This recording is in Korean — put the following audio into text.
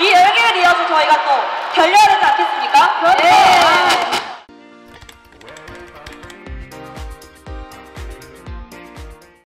이 열개의 리허설 저희가 또 결렬하지 않겠습니까? 그렇죠. 네.